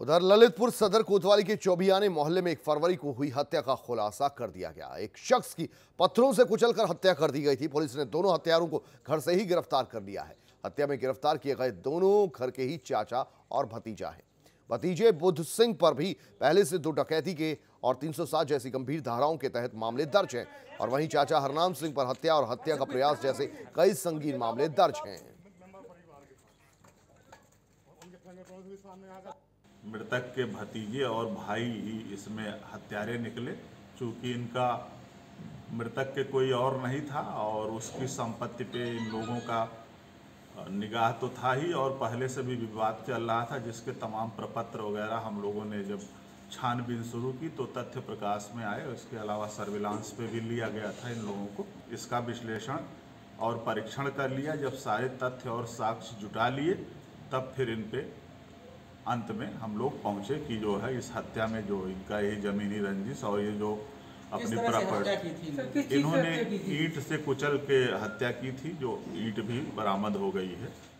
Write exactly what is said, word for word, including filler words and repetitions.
उधर ललितपुर सदर कोतवाली के चौबियाने मोहल्ले में एक फरवरी को हुई हत्या का खुलासा कर दिया गया। एक शख्स की पत्थरों से कुचलकर हत्या कर दी गई थी। पुलिस ने दोनों हत्यारों को घर से ही गिरफ्तार कर लिया है। हत्या में गिरफ्तार किए गए दोनों घर के ही चाचा और भतीजा हैं। भतीजे बुध सिंह पर भी पहले से दो डकैती के और तीन सौ सात जैसी गंभीर धाराओं के तहत मामले दर्ज हैं और वहीं चाचा हरनाम सिंह पर हत्या और हत्या का प्रयास जैसे कई संगीन मामले दर्ज हैं। मृतक के भतीजे और भाई ही इसमें हत्यारे निकले, चूँकि इनका मृतक के कोई और नहीं था और उसकी संपत्ति पे इन लोगों का निगाह तो था ही और पहले से भी विवाद चल रहा था, जिसके तमाम प्रपत्र वगैरह हम लोगों ने जब छानबीन शुरू की तो तथ्य प्रकाश में आए। उसके अलावा सर्विलांस पे भी लिया गया था इन लोगों को, इसका विश्लेषण और परीक्षण कर लिया। जब सारे तथ्य और साक्ष्य जुटा लिए तब फिर इन पे अंत में हम लोग पहुँचे कि जो है इस हत्या में जो इनका ये ज़मीनी रंजिश और ये जो अपनी प्रॉपर्टी, इन्होंने ईंट से कुचल के हत्या की थी, जो ईंट भी बरामद हो गई है।